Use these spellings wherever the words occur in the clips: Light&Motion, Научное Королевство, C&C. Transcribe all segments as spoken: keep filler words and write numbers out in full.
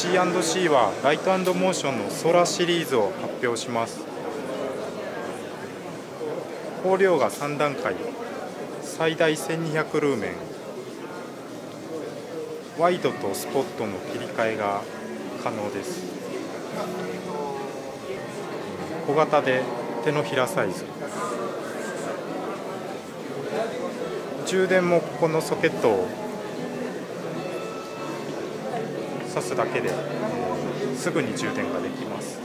シーアンドシー はライト&モーションのソラシリーズを発表します。光量がさん段階、最大せんにひゃくルーメン、ワイドとスポットの切り替えが可能です。小型で手のひらサイズ、充電もここのソケットを挿すだけですぐに充電ができます。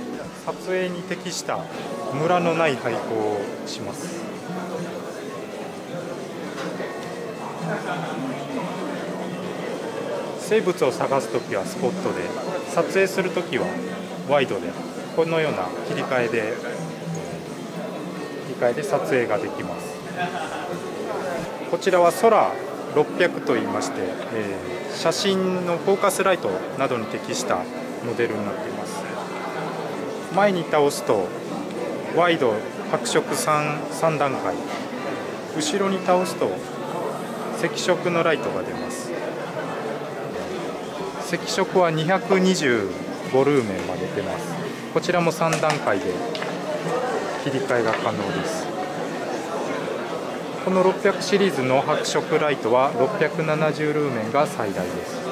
撮影に適したムラのない廃校をします。生物を探すときはスポットで、撮影するときはワイドで、このような切り替えで切り替えで撮影ができます。こちらは空ろっぴゃくといいまして、えー、写真のフォーカスライトなどに適したモデルになっています。前に倒すとワイド白色 3, さん段階、後ろに倒すと赤色のライトが出ます。赤色はにひゃくにじゅうごルーメンまで出ます。こちらもさん段階で切り替えが可能です。このろっぴゃくシリーズの白色ライトはろっぴゃくななじゅうルーメンが最大です。